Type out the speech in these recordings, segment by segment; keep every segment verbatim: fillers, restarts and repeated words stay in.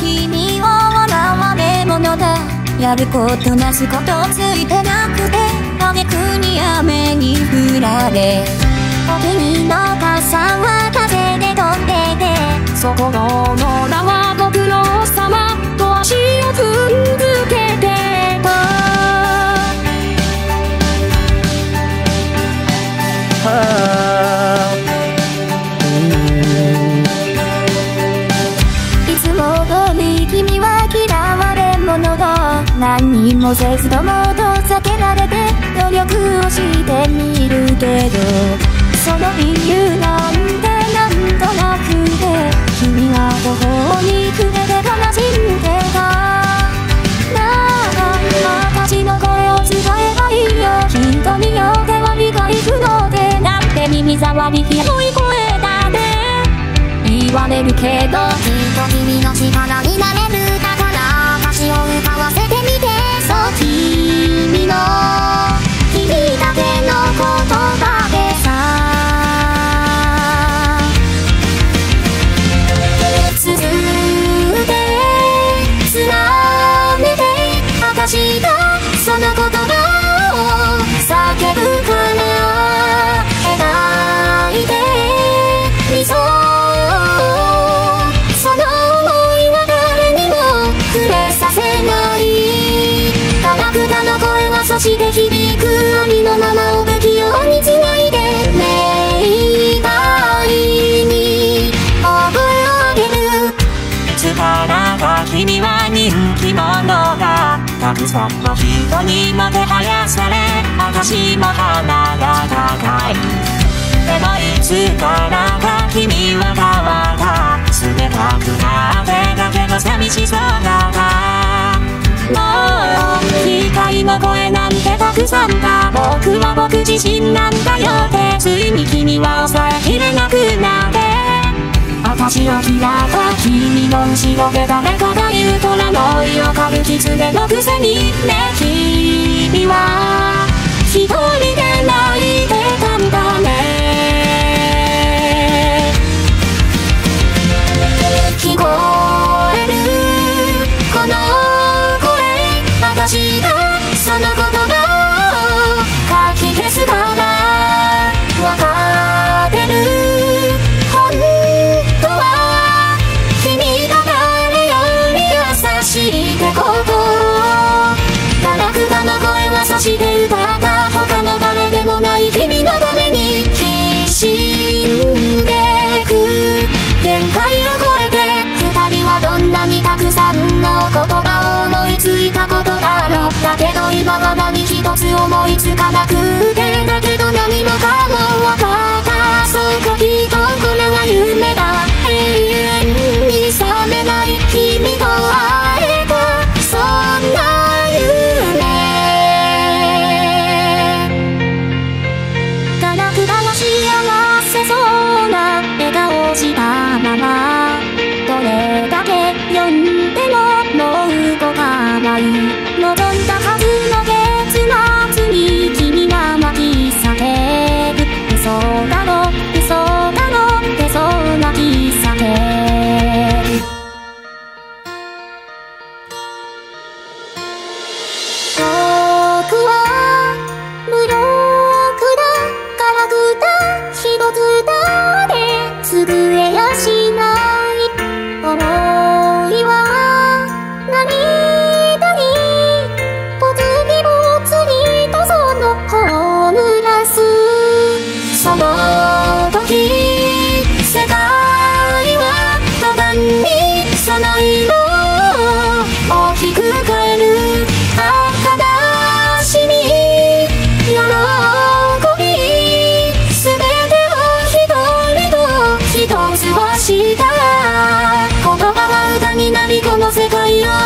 君を笑われ者だ。やることなすことついてなくて、挙句に雨に降られ、お君の傘は風で飛んでて、そこの野良はご苦労様と足を踏んづけてた。何にもせずとも遠ざけられて努力をしてみるけど、その理由なんてなんとなくて、君は途方に暮れて悲しんでた。なあ、私の声を使えばいいよ。ヒントによっては理解不能で、なんて耳障りひどい声だね言われるけど、きっと君の力になれるだから歌詞を歌わせてみて。そう、君の聞いたての言葉でさ、続いてつなげて、私がその言葉を叫ぶから描いてみそう。そして響く網のままを不器用につないで、明快に覚え上げる力が、君は人気者だ。たくさんの人にもてはやされ、私も鼻が高い。でもいつからか君は変わった。冷たくなってだけの寂しさだった。もう機械の声なんてたくさんだ。僕は僕自身なんだよって、ついに君は抑えきれなくなって、私を嫌だ。君の後ろで誰かが言う虎の威を狩る狐のくせにね、君は一人で泣いてたんだね。聞こえるこの私がその言葉をかき消すからわかってる。本当は君が誰より優しいってこと。ガラクタの声はそして歌った他の誰でもない君のためにきしんでく。限界を超えて二人はどんなにたくさんの言葉を思いついたことだ。だけど今は何一つ思いつかなくて、だけど何もかも分かった。そうか、きっとこれは夢だ。永遠に覚めない君と会えた、そんな夢。ガラクタの幸せそうな笑顔したまま、どれだけ読んでももう動かない。望んだはずの結末に君が巻き裂ける。嘘だろ嘘だろってそうな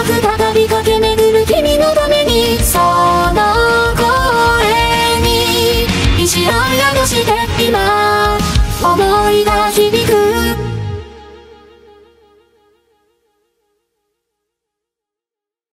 再び駆け巡る君のためにその声に石を宿して今思いが響く